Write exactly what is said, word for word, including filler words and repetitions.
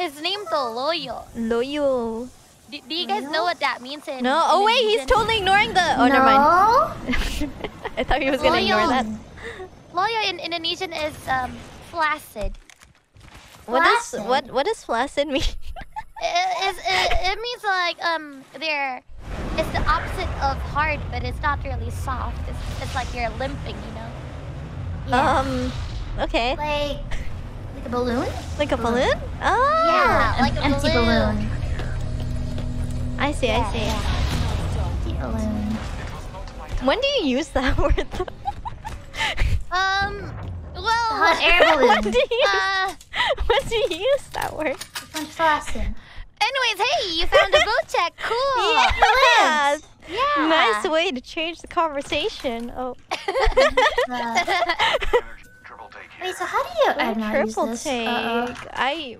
His name's Loyo. Loyo. Do, do you guys Loyo? know what that means? In, no. Oh, in wait, he's totally ignoring the... Oh, no. Never mind. I thought he was going to ignore that. Loyo in Indonesian is um, flaccid. What flaccid? Does what what does flaccid mean? it, it, it, it means like um they're it's the opposite of hard, but it's not really soft. It's, it's like you're limping, you know. Yeah. Um. Okay. Like like a balloon. Like a balloon? Oh. Yeah, like an a empty balloon. balloon. I see. Yeah, I see. Yeah. Yeah. Balloon. When do you use that word? Um, well... Hot air balloon. When do you use, uh, when do you use that word? Anyways, hey, you found a boat check. Cool. Yeah. yeah. Nice way to change the conversation. Oh. Wait, so how do you... I triple take. Uh-oh. I...